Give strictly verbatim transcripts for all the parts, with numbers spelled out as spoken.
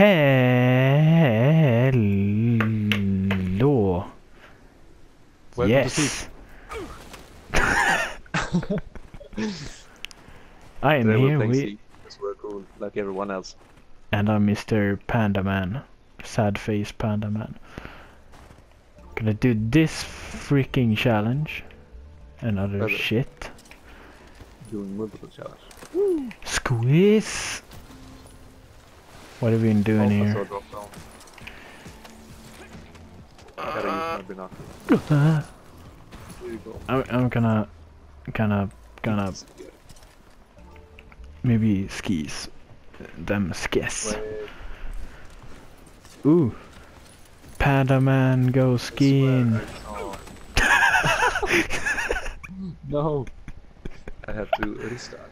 Hello. Welcome yes. To I am they here. We were cool, like everyone else. And I'm Mister Panda Man, sad face Panda Man. Gonna do this freaking challenge. Another okay. shit. Doing multiple challenges. Woo. Squeeze. What have we been doing here? Uh, uh, I'm, I'm gonna, gonna, gonna, maybe skis, them skis. Ooh, Panda Man go skiing. No, I have to restart.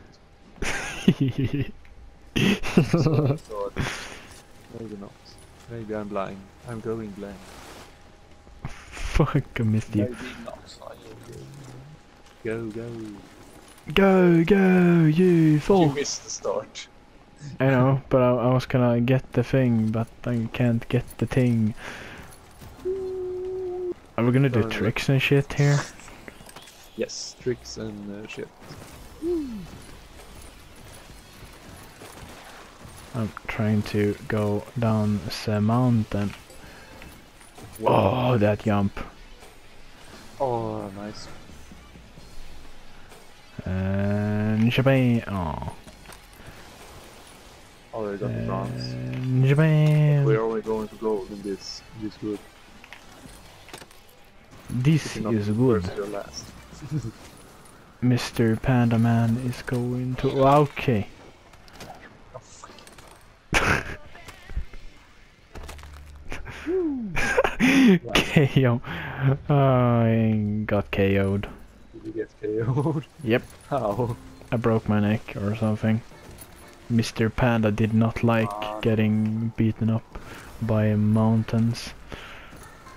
Maybe not. Maybe I'm blind. I'm going blind. Fuck, I missed you. Maybe not. Go, go. Go, go, you fool. You missed the start. I know, but I, I was gonna get the thing, but I can't get the thing. Are we gonna do uh, tricks and shit here? Yes, tricks and uh, shit. I'm trying to go down the mountain. Whoa. Oh, that jump. Oh, nice. And Japan. Oh. Oh, they got the bronze. Japan. We're only going to gold in this this wood. This is good. Mister Panda Man is going to. Okay. K O. Oh, I got K O'd. Did you get K O'd? Yep. How? I broke my neck or something. Mister Panda did not like uh, getting beaten up by mountains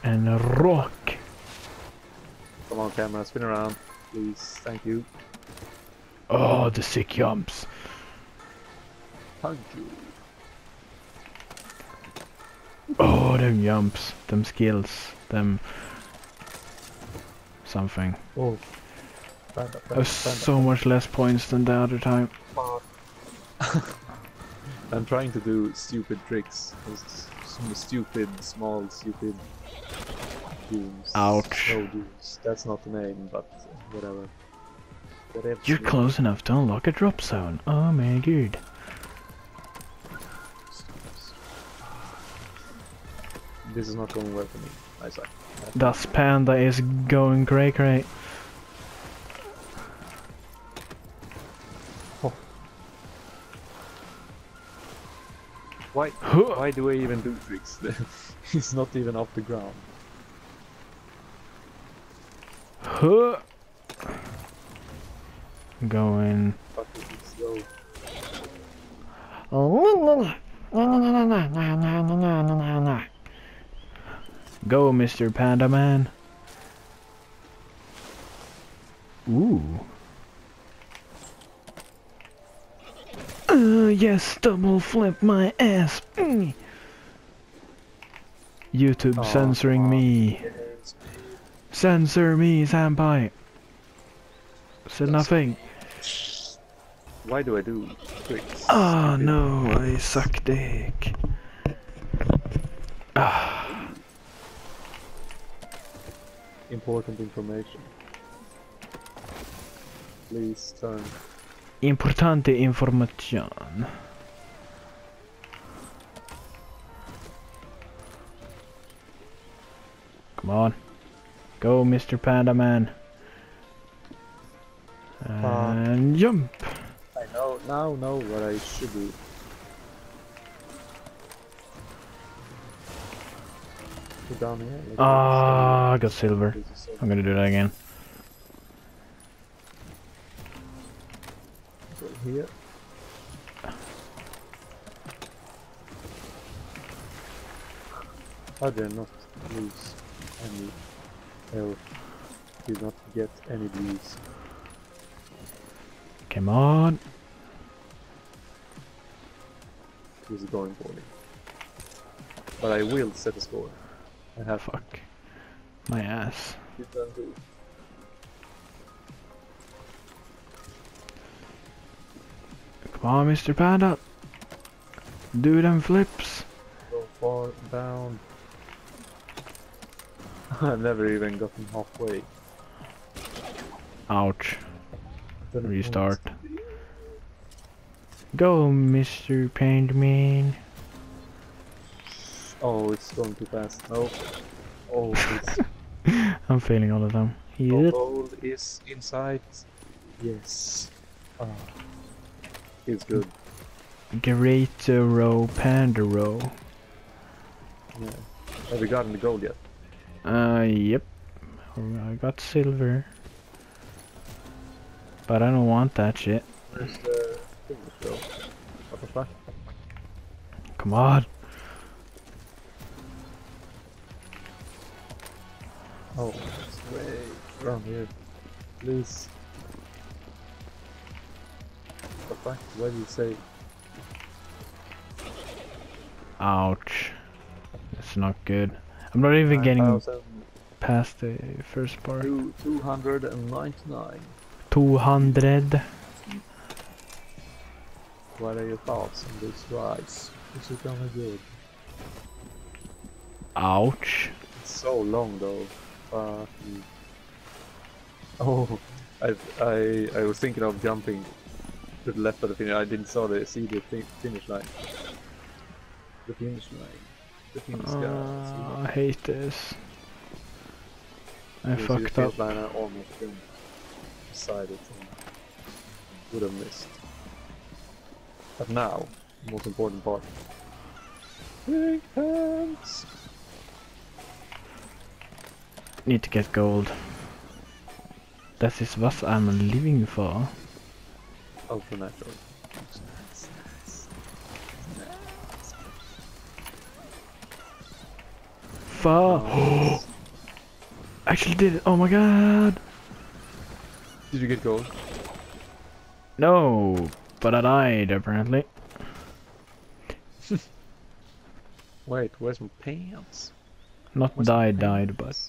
and a rock. Come on, camera, spin around, please. Thank you. Oh, the sick jumps. Thank you. Oh, them jumps, them skills, them something. Oh, panda, panda, panda. So much less points than the other time. I'm trying to do stupid tricks, some stupid, small, stupid dudes. Ouch! No dudes. That's not the name, but whatever. whatever. You're close enough to unlock a drop zone. Oh my god. This is not going well for me, I suck. Das Panda is going cray cray. Oh. Why, why do I even do tricks? It's not even off the ground. Huh. Going. Fuck it, it's slow. Oh, no, no, no, no, no, no, no, no. Go, Mister Panda Man. Ooh. Uh, yes, double flip my ass. Mm. YouTube oh, censoring oh, me. Yes. Censor me, Senpai. Said That's nothing. Why do I do tricks? Oh Stupid. no, I suck dick. Ah. Important information. Please turn. Importante information. Come on. Go, Mister Panda Man. And uh, jump. I know now know what I should do. Down here, like ah, I got silver. I'm gonna do that again. Right here. I did not lose any health. Did not get any bees. Come on. He's going for it. But I will set a score. I have fuck. My ass. You can do. Come on, Mister Panda. Do them flips. Go far down. I've never even gotten halfway. Ouch. Restart. Go, Mister Paintman. Oh, it's going too fast. No. Oh, it's... I'm failing all of them. The goal is in sight. Yes. Oh. It's good. Greatero Pandero. Yeah. Have you gotten the gold yet? Uh, yep. I got silver. But I don't want that shit. Where's the thing to go? What the fuck? Come on! Oh, it's way wrong here. Please. What the fuck? What do you say? Ouch. It's not good. I'm not even getting past the first part. two hundred ninety-nine. two hundred. What are your thoughts on this rise? This is gonna be good. Ouch. It's so long though. Uh, oh, I, I I was thinking of jumping to the left of the finish. I didn't saw the see the fin finish line. The finish line. The finish uh, line. I hate this. I you fucked up. Line, I almost been beside it and would have missed. But now, the most important part. Big hands. Need to get gold. That is what I'm living for. Ultra natural. Nice, nice, nice. Far. Oh. Actually did it. Oh my god. Did you get gold? No, but I died apparently. Wait, where's my pants? Not where's died, died, but.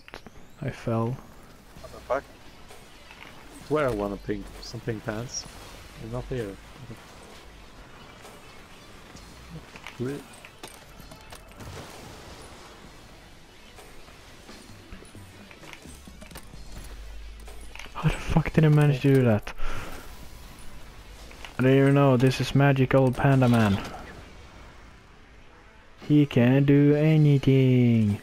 I fell. What the fuck? Where I wanna pink, some pink pants. They're not here. How the fuck did I manage to do that? I don't even know, this is magic old Panda Man. He can do anything.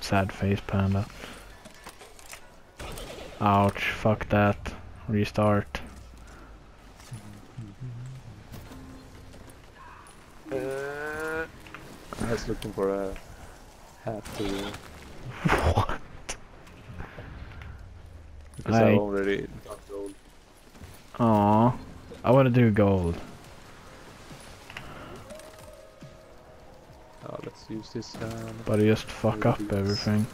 Sad face panda. Ouch, fuck that. Restart. Uh, I was looking for a hat to wear. What? Because I, I already got gold. Aww. I wanna do gold. Use this, um, but I just fuck up use. everything.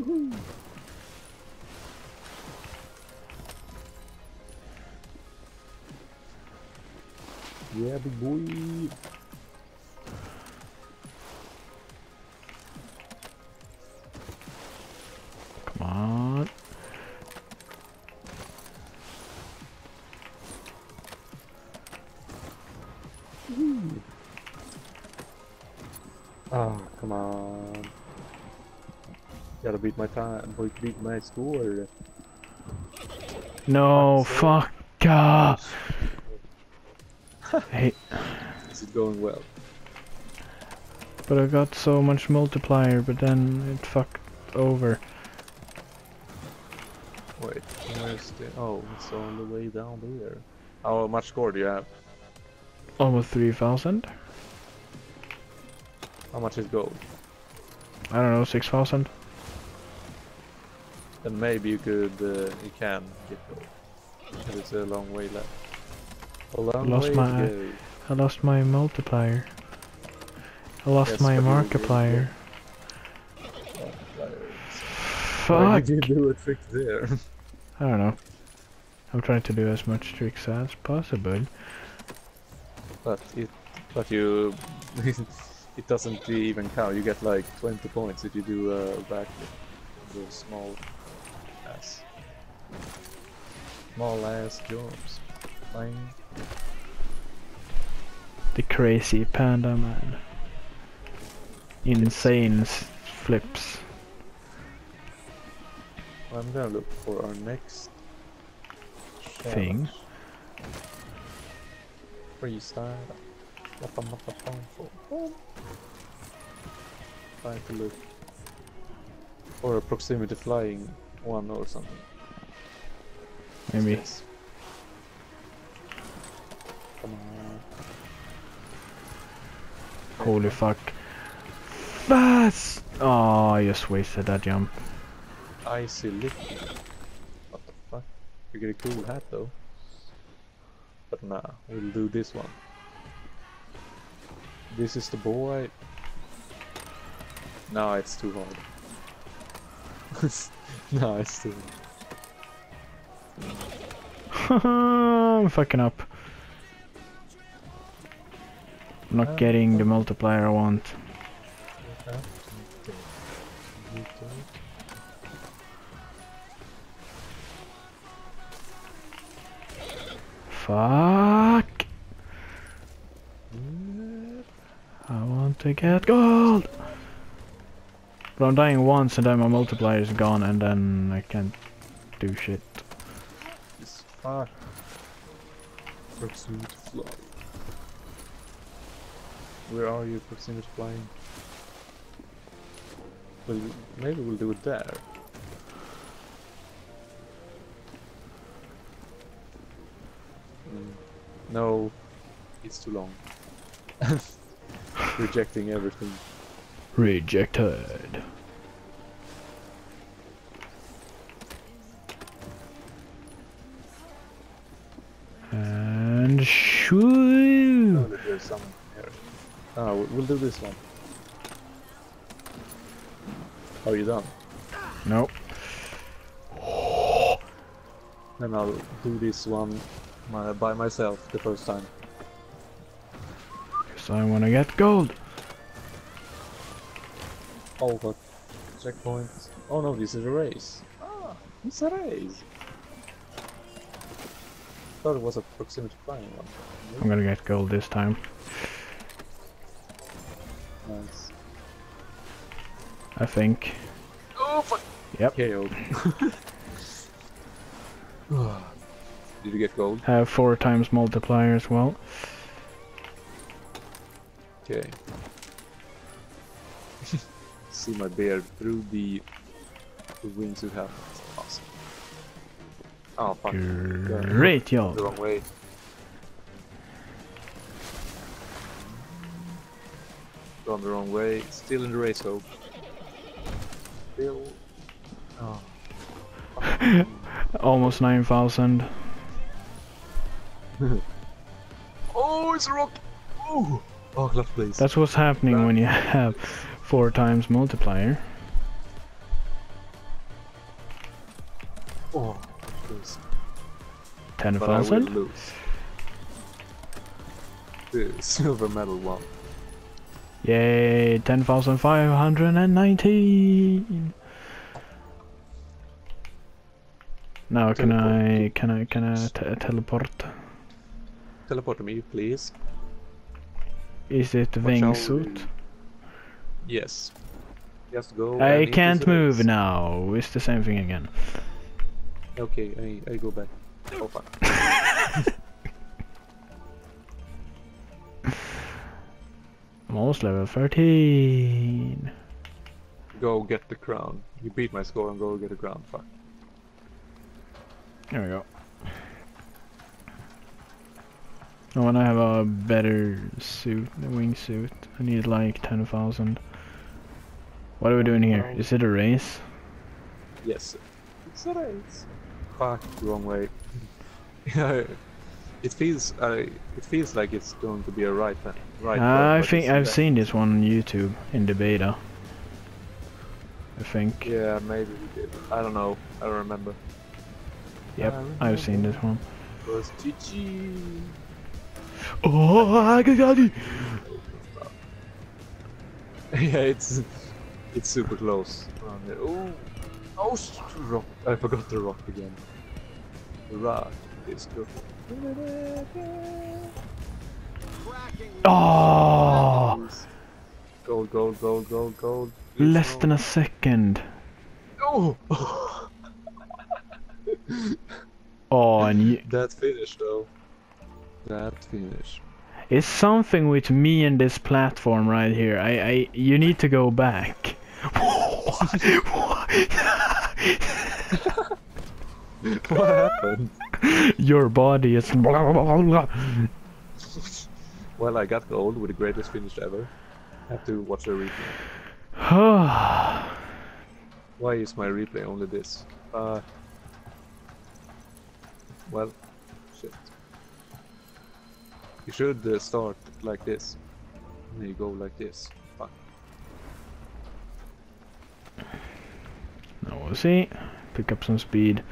Woohoo. Yeah, big boy. Come on. Woohoo. Oh, come on. Gotta beat my time, beat my score. No, fuck. Ah. Hey. Is it going well? But I got so much multiplier, but then it fucked over. Wait, where's the... Oh, it's on the way down there. How much score do you have? Almost three thousand. How much is gold? I don't know, six thousand. Then maybe you could, uh, you can get gold. But it's a long way left. A long lost way my, to go. I lost my multiplier. I lost yes, my Markiplier. Fuck! Why did you do a trick there? I don't know. I'm trying to do as much tricks as possible. But it, but you, it doesn't even count. You get like twenty points if you do a backflip. Those small ass, small ass jobs. Fine. The crazy panda man. Insane flips. I'm gonna look for our next challenge. Thing. Freestyle. What I'm not applying for. Trying to look. Or a proximity flying one or something. Maybe. Yes. Come on. Holy fuck. Fast! Oh, I just wasted that jump. Icy lick. What the fuck? You get a cool hat though. But nah, we'll do this one. This is the boy. Nah, it's too hard. Nah, it's too hard. I'm fucking up. I'm not uh, getting uh, the multiplier I want. Uh, Fuck! I want to get gold! But I'm dying once and then my multiplier is gone and then I can't do shit. It's fuck. Proximity fly. Where are you, proximity flying? Well, maybe we'll do it there. No, it's too long. Rejecting everything. Rejected. And shoo. Oh, there's someone here. Ah, oh, we'll do this one. Are you done? No. Nope. Then I'll do this one. My, by myself the first time. Cause I wanna get gold! Oh fuck. Checkpoint. Oh no, this is a race. Ah, it's a race! Thought it was a proximity flying one. Really? I'm gonna get gold this time. Nice. I think. Oh fuck! Yep. K O'd. Did you get gold? I have four times multiplier as well. Okay. See my beard through the, the wings you have. Awesome. Oh fuck. Great yo. The wrong way. Gone the wrong way. Still in the race though. Still. Oh. Almost nine thousand. Oh, it's a rock! Oh, oh left place. That's what's happening left when you have four times multiplier. Oh, please. Ten thousand. Silver medal one. Yay! Ten thousand five hundred and nineteen. Now can I can I can I t teleport? Teleport me, please. Is it wingsuit? Yes. Just go. I can't move now. It's the same thing again. Okay, I I go back. Oh fuck. I'm almost level thirteen. Go get the crown. You beat my score and go get a crown. Fuck. There we go. I want to have a better suit, the wingsuit. I need like ten thousand. What are we doing here? Is it a race? Yes. It's a race. Fuck, wrong way. It feels uh, it feels like it's going to be a right turn. Right uh, I think I've seen this one on YouTube in the beta. I think. Yeah, maybe we did. I don't know. I don't remember. Yep, I've seen this one. Was G G. Oh, I got it! Yeah, it's it's super close. Oh, oh, rock! I forgot the rock again. The rock is good. Oh! Gold, gold, gold, gold, gold. Less than a second. Oh! Oh, and you... that finish though. That finish. It's something with me and this platform right here. I, I, you need to go back. What? What? What happened? Your body is blah blah blah. Well, I got gold with the greatest finish ever. Have to watch the replay. Why is my replay only this? Uh. Well, shit. You should uh, start like this. And you go like this. Fuck. Now we'll see. Pick up some speed.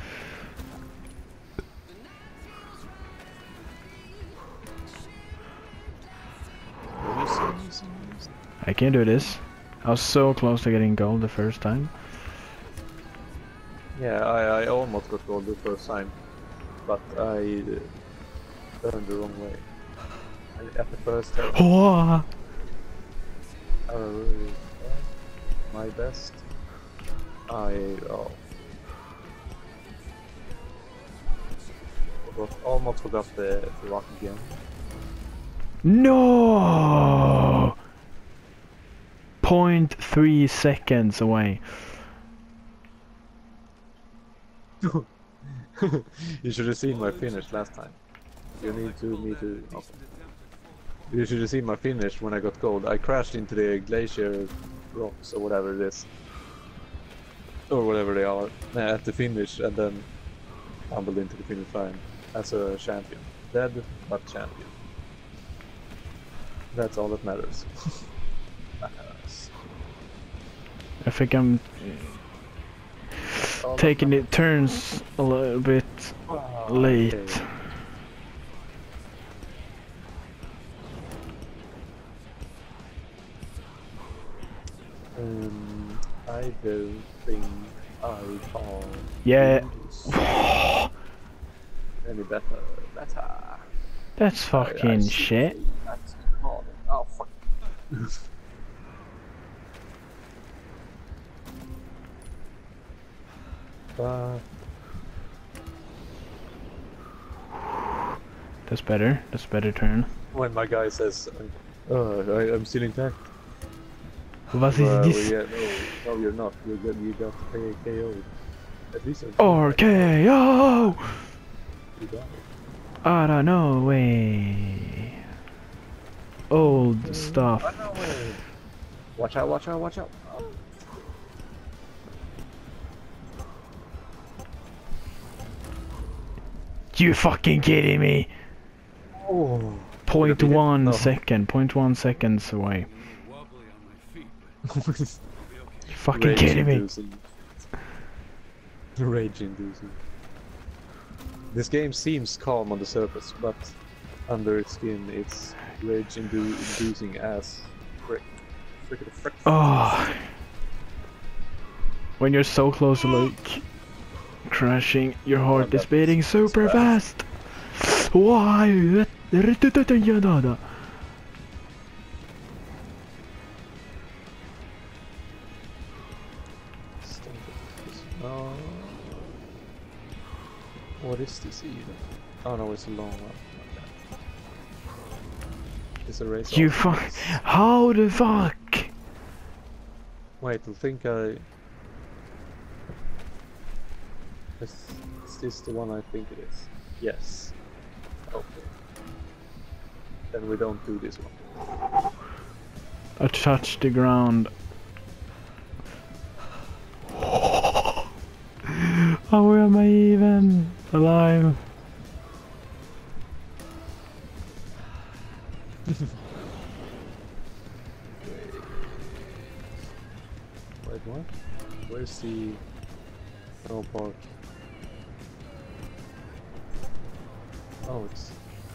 I can't do this. I was so close to getting gold the first time. Yeah, I, I almost got gold the first time. But I uh, turned the wrong way. At the first time. Oh. I really tried my best. I oh. Forgot, almost forgot the, the rock again. No. Point three seconds away. You should have seen my finish last time. You need to me to. Oh. You should have seen my finish when I got gold. I crashed into the glacier rocks or whatever it is, or whatever they are, at the finish, and then tumbled into the finish line as a champion. Dead, but champion. That's all that matters. I think I'm taking it turns a little bit oh, late. Okay. Um, I don't think I can. Yeah. Any better? Better. That's fucking I, I shit. That's oh fuck. Uh, that's better, that's better turn. When my guy says, oh, I, I'm still intact. What is uh, this? Well, yeah, no, no, you're not. You're gonna, you got K O'd. At least or K O! You got it. I don't know, way. Old mm, stuff. I know, way. Watch out, watch out, watch out. Oh. You fucking kidding me? Oh, point one second, point one seconds away. You fucking rage kidding inducing. me? Rage inducing. This game seems calm on the surface, but under its skin, it's rage -indu inducing as frick. Frick, frick, frick. Oh. When you're so close to like crashing, your heart oh, is beating super fast. fast. Why? What is this even? Oh no, it's a long one. It's a race. You fuck! How the fuck? Wait, I think I. Is, is this the one I think it is? Yes. Okay. Then we don't do this one. I touched the ground. How am I even alive? Wait, what? Where's the... no park? Oh, it's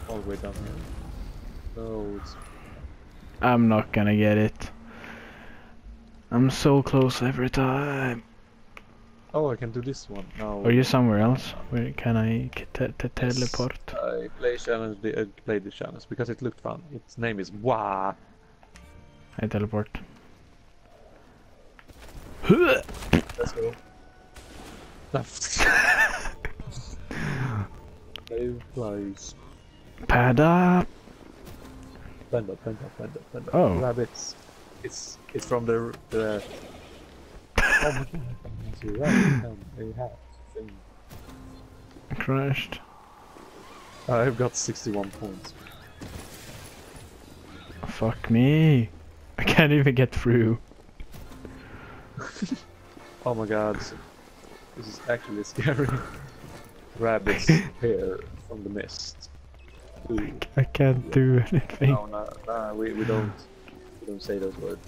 all the way down here. Oh, it's... I'm not gonna get it. I'm so close every time. Oh, I can do this one now. Are you somewhere else? Where can I te te teleport? Yes, I play challenge. I played the challenge because it looked fun. Its name is Wah. I teleport. Let's go. Save place. Panda. Panda, panda, panda, panda. Oh. Rabbits. It's it's from the. the... Oh my god. I crashed. I've got sixty-one points. Fuck me. I can't even get through. Oh my god. This is actually scary. Rabbits appear from the mist. Ooh. I can't do anything. No, no, no, we, we don't. We don't say those words.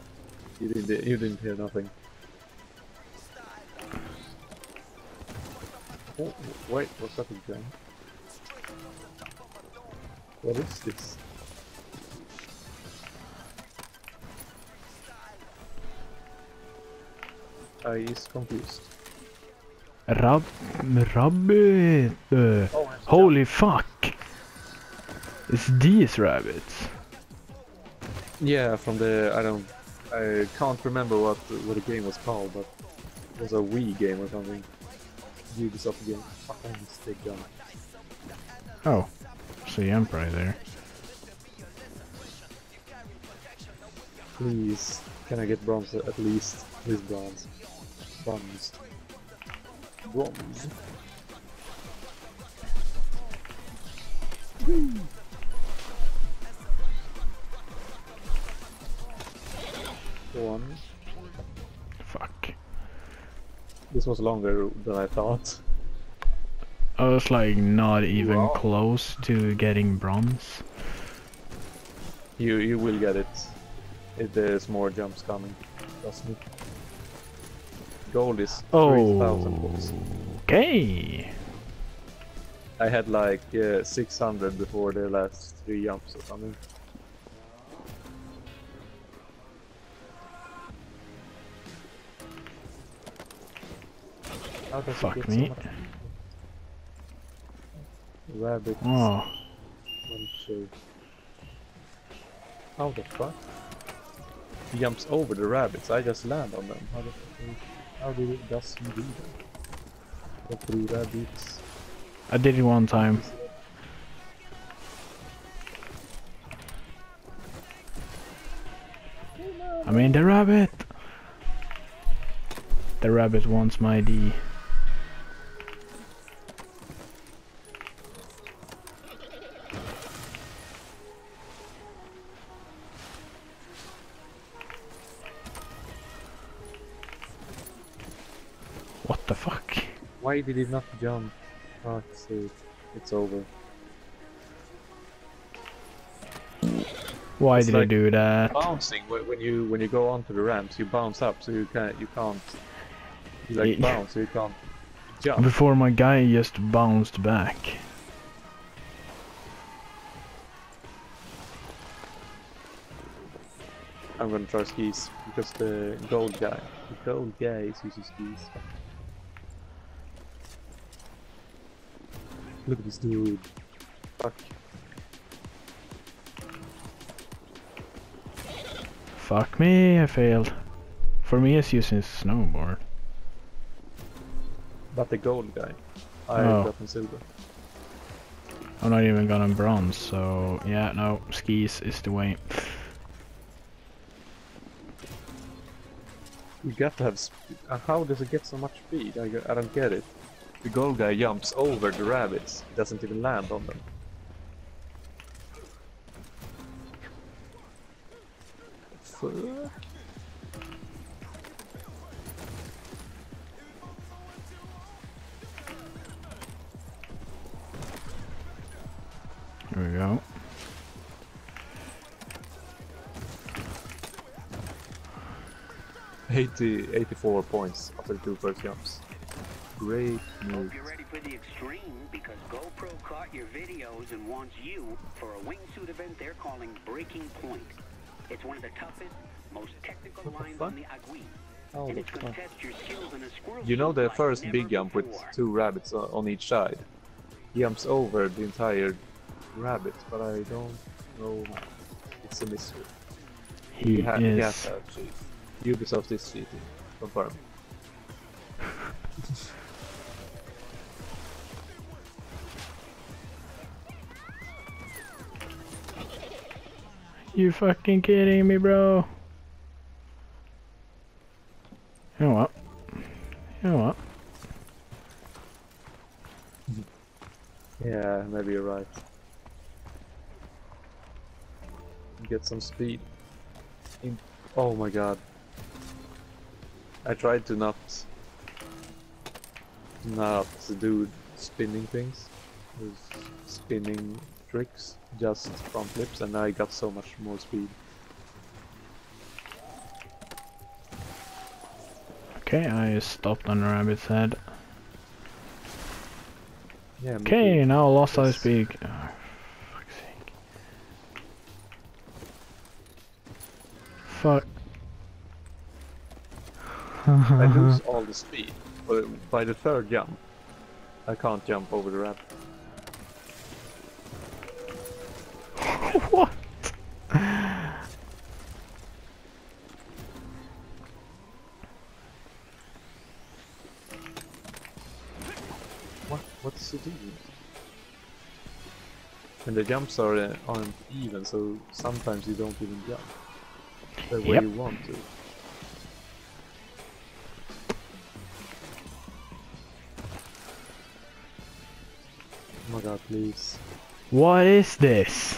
You didn't, you didn't hear nothing. Oh, wait, what's up again? What is this? I is confused. Rab... Rabbit! Uh, oh, holy down. Fuck! It's these rabbits. Yeah, from the... I don't... I can't remember what, what the game was called, but... It was a Wii game or something. Ubisoft game. Fucking stick gun. Oh. See, I'm probably there. Please. Can I get bronze at least? Please bronze. Bronze. Bronze. Woo. One. Fuck. This was longer than I thought. I was like not even wow. close to getting bronze. You you will get it. It there's more jumps coming. Trust me. Gold is oh, three thousand. Okay. I had like uh, six hundred before the last three jumps or something. Fuck me. Rabbits. Oh. One, two. How the fuck? He jumps over the rabbits, I just land on them. How the fuck? How did it just do that? The three rabbits. I did it one time. I mean the rabbit! The rabbit wants my D. What the fuck? Why did he not jump? Oh, it's, it's over. Why it's did like I do that? Bouncing when you when you go onto the ramps, you bounce up, so you can't you can't you like yeah. bounce, so you can't jump. Before my guy just bounced back. I'm gonna try skis because the gold guy, the gold guy is using skis. Look at this dude. Fuck. Fuck me, I failed. For me, it's using snowboard. But the gold guy. I oh. got in silver. I'm not even gonna bronze, so yeah, no, skis is the way. You got to have speed. How does it get so much speed? I, I don't get it. The gold guy jumps over the rabbits. He doesn't even land on them. So... There we go. eighty, eighty-four points after the two first jumps. Great move. for the extreme because GoPro caught your videos and wants you for a wingsuit event they're calling Breaking Point. It's one of the toughest, most technical lines on the Agui. Oh, and it's going to test your skills in a squirrel. You know the first big jump with two rabbits on each side? Jumps over the entire rabbit, but I don't know. It's a mystery. He, he has yes. that cheat. Ubisoft is cheating. Confirm. You fucking kidding me, bro? You know what? You know what? Yeah, maybe you're right. Get some speed. In oh my god. I tried to not... not do spinning things. Spinning tricks, just front flips, and I got so much more speed. Okay, I stopped on rabbit's head. Yeah, okay, maybe. Now lost yes. I speak. Oh, fuck's sake. Fuck. I lose all the speed, but by the third jump, I can't jump over the rabbit. What? What? What's the deal? And the jumps are uh, aren't even, so sometimes you don't even jump the way yep. you want to. Oh my god, please. What is this?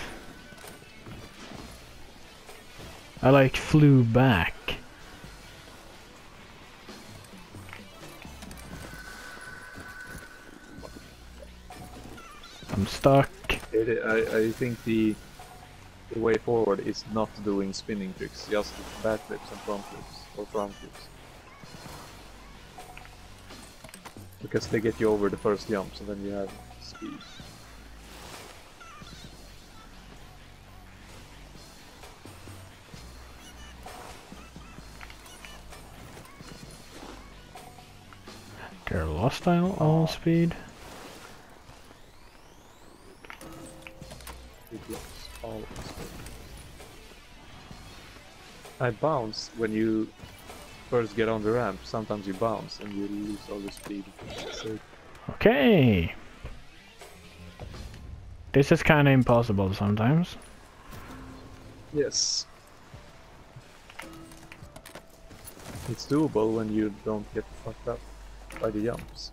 I like flew back. I'm stuck. It, I, I think the, the way forward is not doing spinning tricks, just backflips and front flips or front flips. Because they get you over the first jump, so then you have speed. They're lost on all speed. It locks all speed. I bounce when you first get on the ramp. Sometimes you bounce and you lose all the speed. So okay. This is kind of impossible sometimes. Yes. It's doable when you don't get fucked up by the jumps.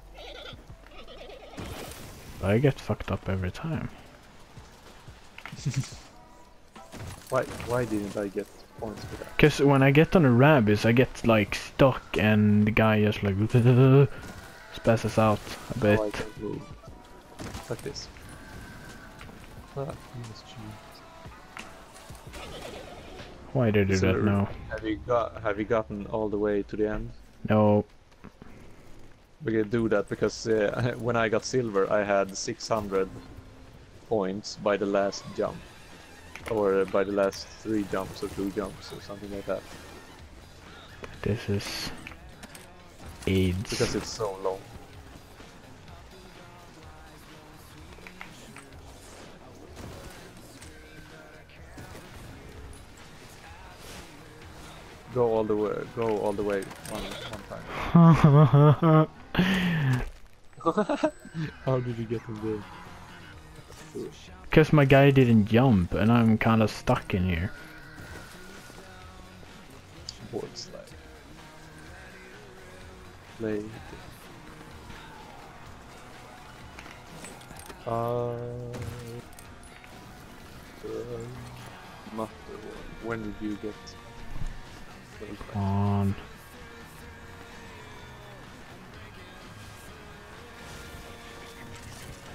I get fucked up every time. why why didn't I get points for that? Because when I get on the rabbits I get like stuck and the guy just like spasses out a bit. Oh, I can't move. Like this. Ah, why did you do that now? Have you got have you gotten all the way to the end? No. We can do that because uh, when I got silver I had six hundred points by the last jump, or by the last three jumps or two jumps or something like that. This is AIDS. Because it's so long. Go all the way, go all the way one, one time. How did you get in there? Because my guy didn't jump and I'm kind of stuck in here. Board slide. Play. Uh, uh, when did you get? Come on.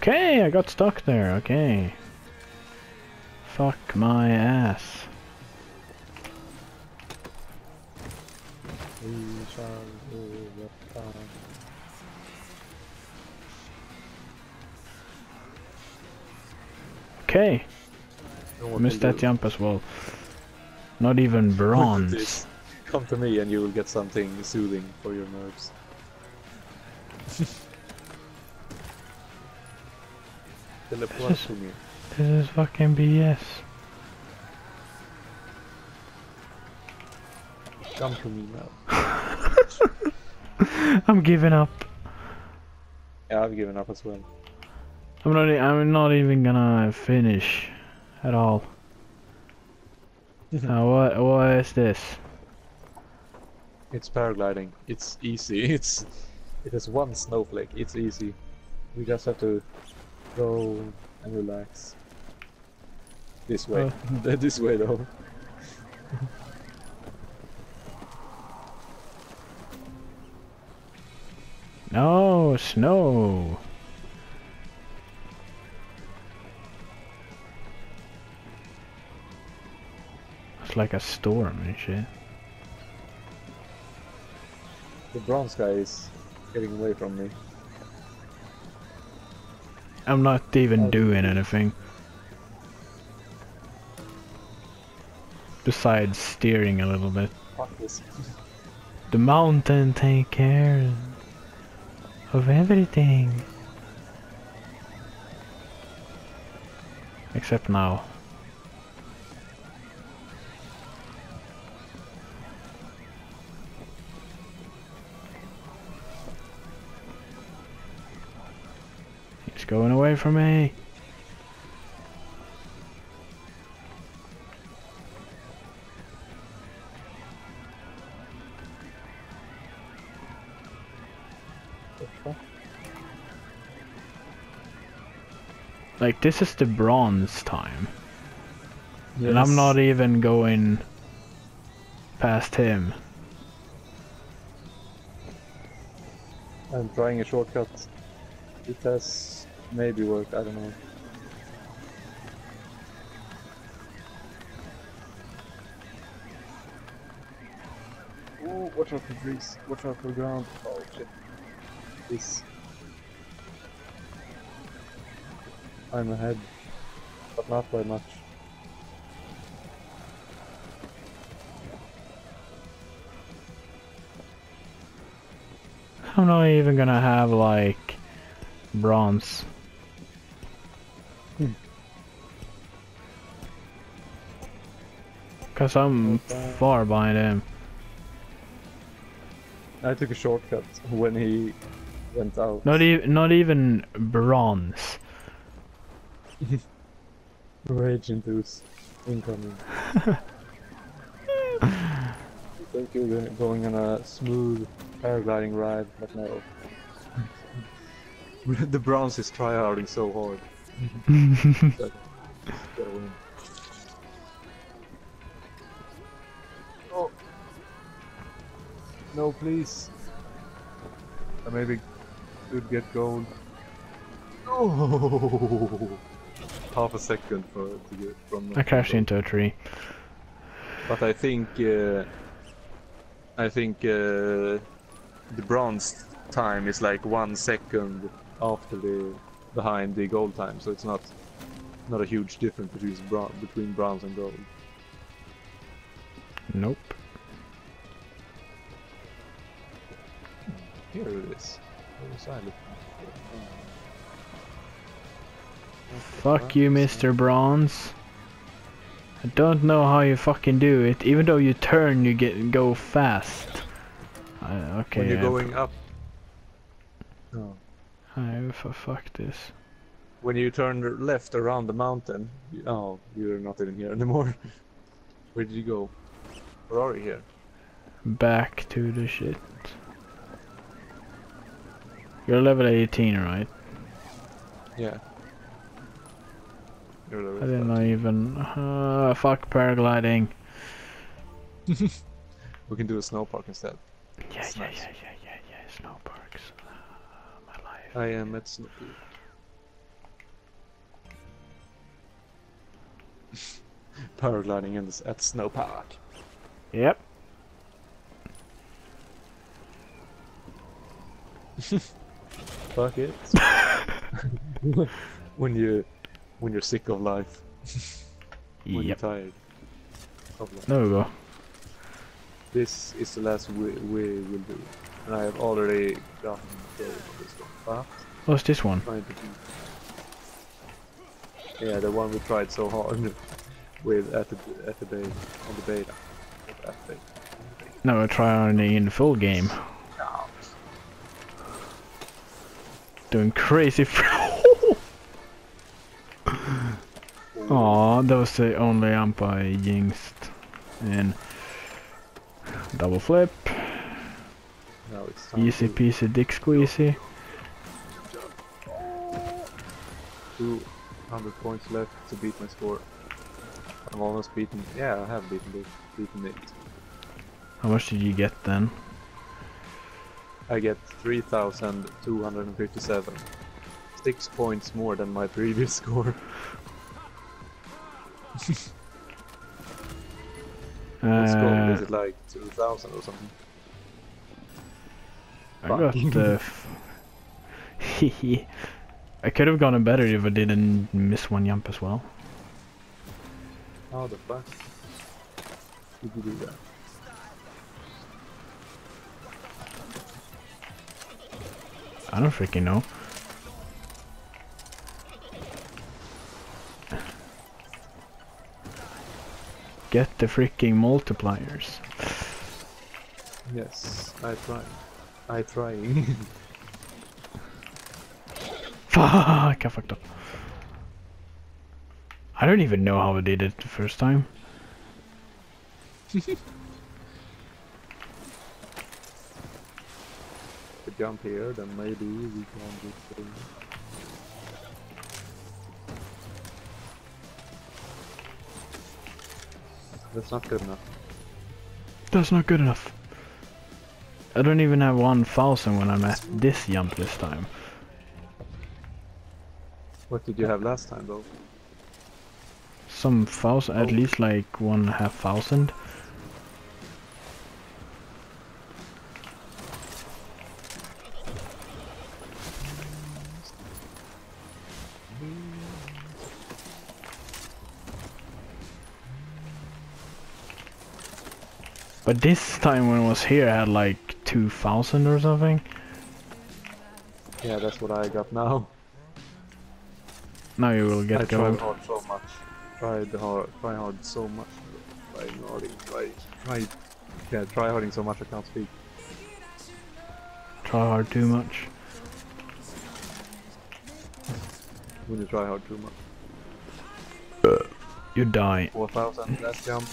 Okay, I got stuck there, okay. Fuck my ass. We shall do the time. Okay. Missed that jump as well. Not even bronze. Come to me and you will get something soothing for your nerves. Teleport to me. This is fucking B S. Come to me now. I'm giving up. Yeah, I've given up as well. I'm not. I'm not even gonna finish at all. Now what? What is this? It's paragliding. It's easy. It's. It is one snowflake. It's easy. We just have to go and relax. This way. Oh. This way though. No, snow. It's like a storm and shit. The bronze guy is getting away from me. I'm not even oh. doing anything. Besides steering a little bit. Fuck this. The mountain take care of everything. Except now. He's going away from me. Like, this is the bronze time. Yes. And I'm not even going past him. I'm trying a shortcut. It has maybe worked, I don't know. Ooh, watch out for trees, watch out for ground. Oh shit. This. I'm ahead, but not by much. I'm not even gonna have, like, bronze. Hmm. Cause I'm okay. far behind him. I took a shortcut when he went out. Not, e not even bronze. Rage induce incoming. I think you're going on a smooth paragliding ride, but no. The bronze is tryharding so hard. Gotta win. Oh. No, please. I maybe could get gold. Oh. Half a second for to get from. I crashed into a tree. But I think uh, I think uh, the bronze time is like one second after the behind the gold time, so it's not not a huge difference between bronze between bronze and gold. Nope. Here it is. Where was I looking? Fuck you, Mister Bronze. I don't know how you fucking do it. Even though you turn, you get go fast. Uh, okay. When you're going up. No. I fuck this. When you turn left around the mountain. You, oh, you're not even here anymore. Where did you go? Where are you here? Back to the shit. You're level eighteen, right? Yeah. I didn't know even. Uh, fuck paragliding. We can do a snow park instead. Yeah, yeah, nice. yeah, yeah, yeah, yeah, snow parks. Uh, my life. I am at snow paragliding in this at snow park. Yep. Fuck it. When you. When you're sick of life. When yep. you're tired of life. There we go. This is the last we, we will do. And I have already gotten this one. What's this one? Yeah, the one we tried so hard with at the at the beta on the beta. At the beta. No, we'll try on the in the full game. No. Doing crazy. Aw, that was the only amp I jinxed. And double flip. No, it's easy peasy dick squeezy. two hundred points left to beat my score. I'm almost beaten. Yeah, I have beaten it. Beaten it. How much did you get then? I get three thousand two hundred fifty-seven. Six points more than my previous score. What's uh, is it like two thousand or something? I but. got the... I could have gotten better if I didn't miss one jump as well. How the fuck did you do that? I don't freaking know. Get the freaking multipliers. Yes, I try. I try. Fuck, I fucked up. I don't even know how I did it the first time. The jump here, then maybe we can do something. That's not good enough. That's not good enough. I don't even have one thousand when I'm at this jump this time. What did you have last time though? Some thousand, oh. at least like one and a half thousand. But this time when I was here I had like two thousand or something. Yeah, that's what I got now. Now you will get I gold. I tried hard so much. Tried hard, try hard so much. Try harding, try, try, yeah, try harding so much I can't speak. Try hard too much. When you try hard too much. You die. four thousand, last jump.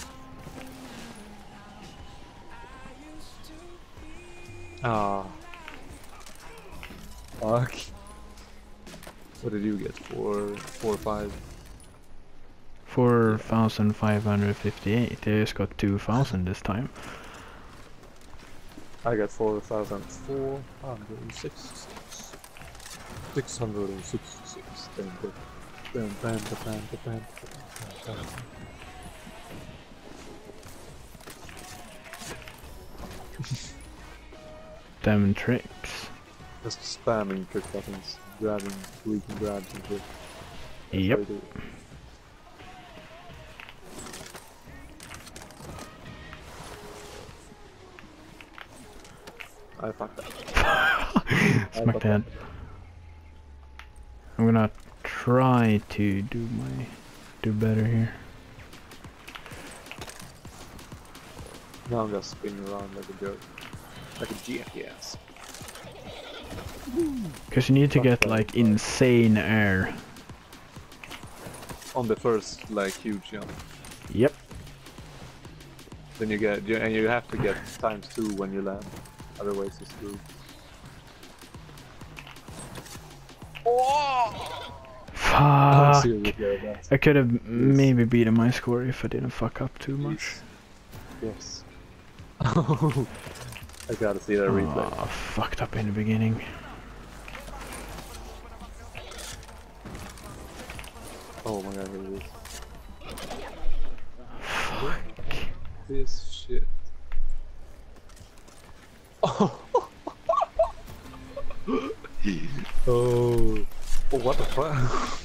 Ah, fuck. What did you get? Four, four, five. Four thousand five hundred fifty-eight. I just got two thousand this time. I got four thousand four hundred and sixty-six. Six hundred and sixty-six. Then, then, then, then, then. Them tricks. Just spamming trick buttons, grabbing, leaping, grabs and tricks. Yep. I fucked up. Smack the head. I'm gonna try to do my do better here. Now I'm just spinning around like a jerk. Like a G P S. Because you need to get like insane air. On the first like huge jump. Yep. Then you get, and you have to get times two when you land. Otherwise it's screwed. Fuck. I could have yes. maybe beaten my score if I didn't fuck up too much. Yes. Oh. I gotta see that replay. Oh, fucked up in the beginning. Oh my god, look at this. Fuck. This shit. Oh. oh. Oh, what the fuck?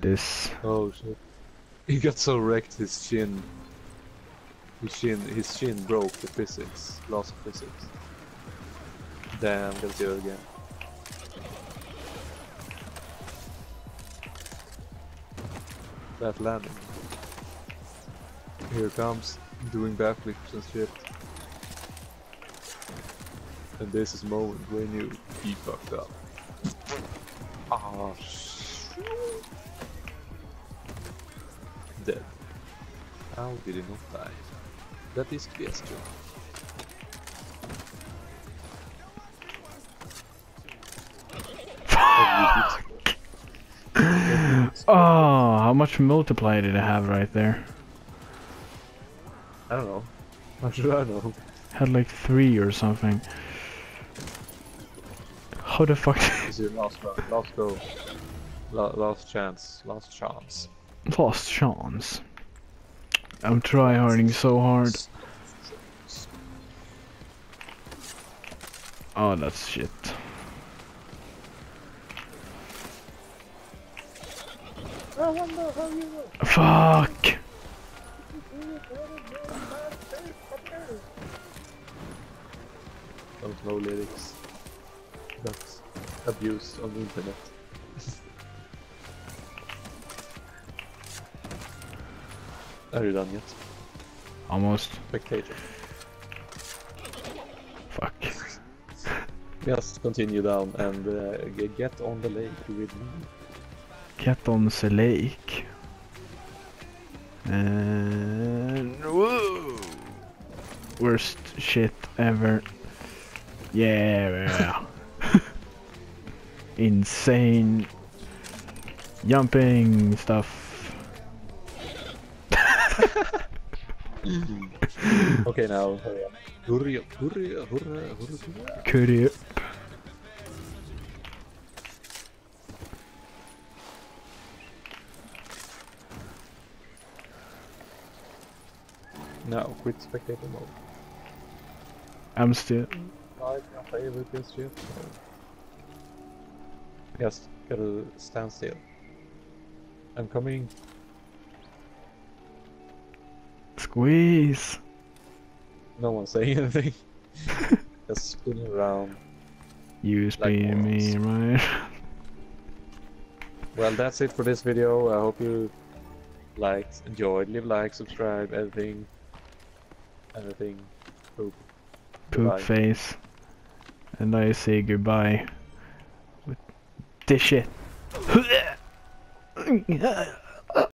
this. Oh shit. He got so wrecked his shin. His shin his shin broke the physics. Loss of physics. Damn, I'm gonna do it again. That landing. Here comes doing backflips and shit. And this is moment when you he fucked up. Ah, shit. Dead. How did he not die? That is question. Oh, how much multiplier did I have right there? I don't know. How should I know? Had like three or something. How the fuck? This is your last, last go. Last chance. Last chance. Last chance. I'm tryharding so hard. Oh, that's shit. I wonder how you look. Fuck! Those no lyrics. That's abuse on the internet. Are you done yet? Almost. Spectator. Fuck. Just continue down and uh, get on the lake with me. Get on the lake. And whoa! Worst shit ever. Yeah. Insane jumping stuff. Okay, now hurry up, hurry up, hurry up, hurry up. No, quit spectator mode. I'm still. I can't play with this shit. Yes, gotta stand still. I'm coming. Squeeze. No one's saying anything. Just spin around. You spin me, right? Well, that's it for this video. I hope you liked, enjoyed, leave like, subscribe, everything. Anything. Poop. Poop goodbye. Face. And I say goodbye. With this shit.